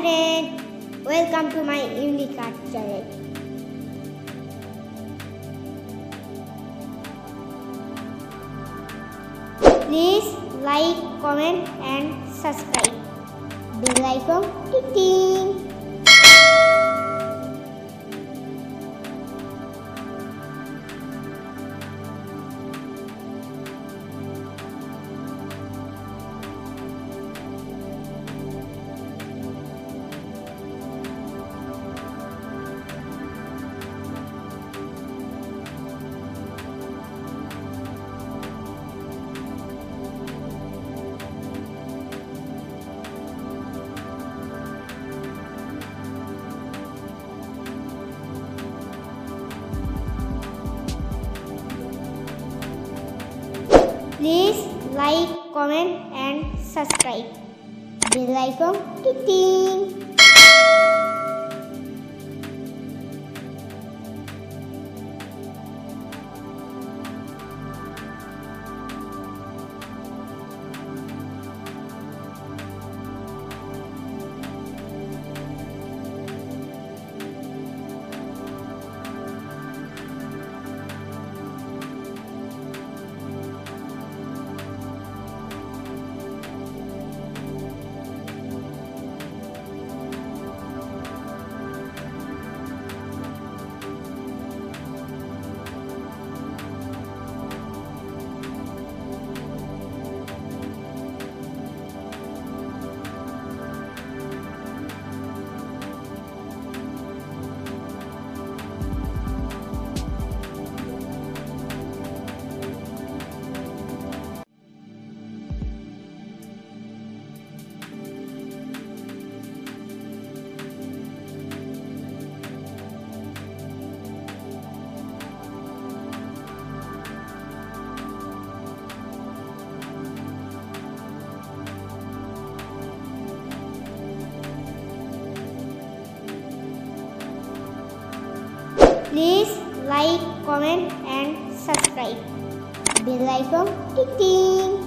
friends, welcome to my unique art channel. Please like, comment and subscribe. Bell icon ting. Please like, comment and subscribe. Bell icon ting. Please like, comment and subscribe. Bell icon ting.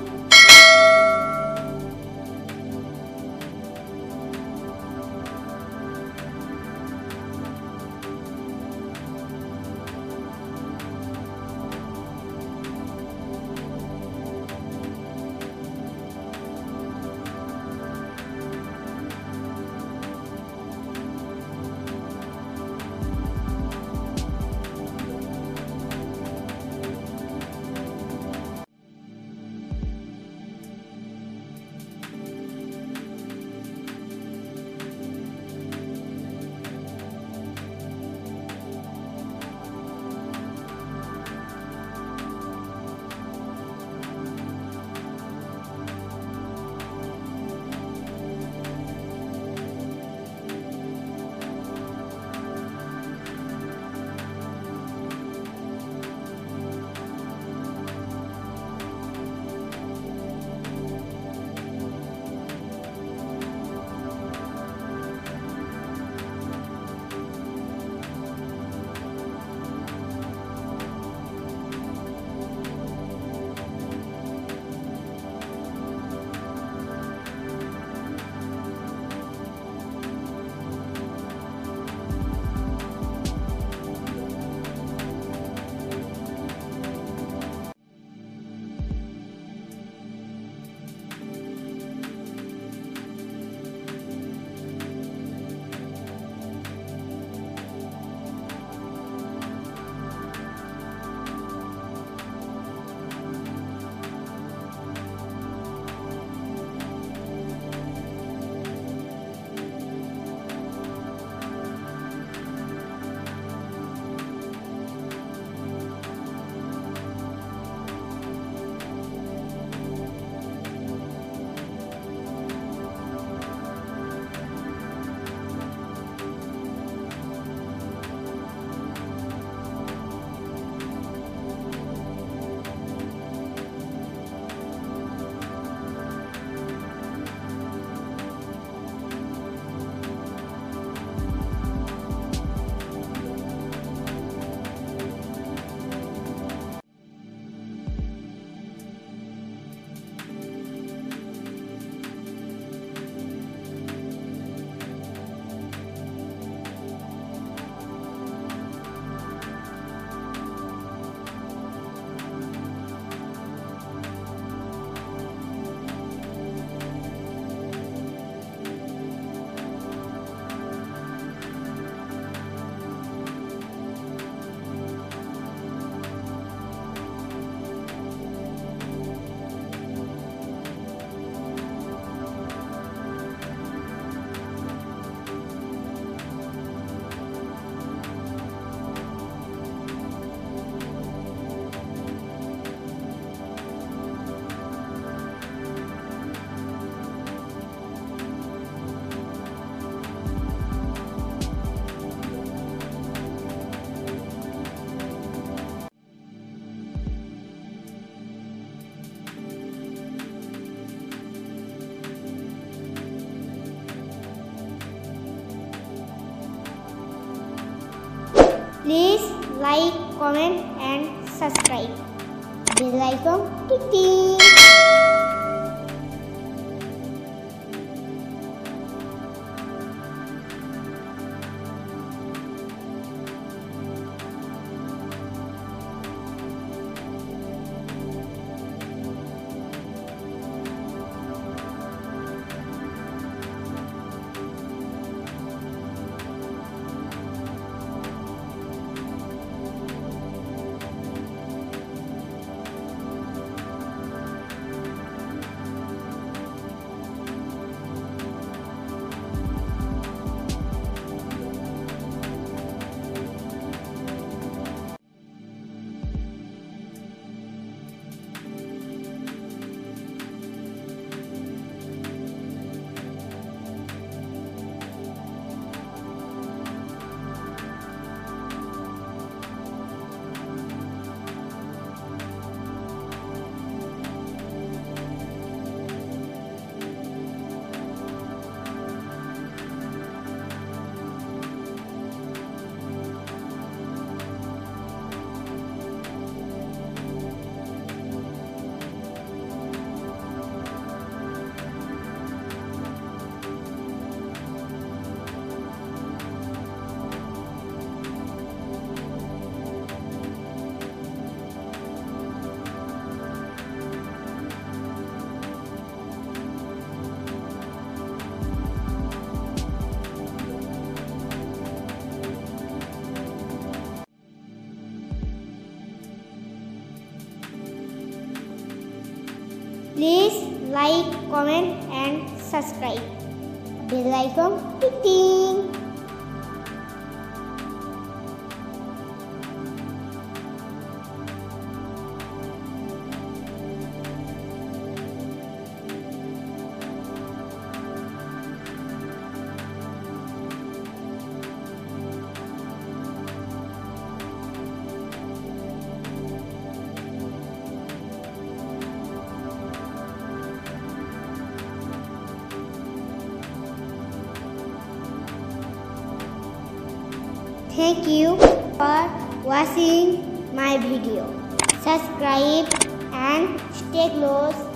Please like, comment and subscribe. Bell icon click. Please like, comment and subscribe. Bell icon clicking. Thank you for watching my video. Subscribe and stay close.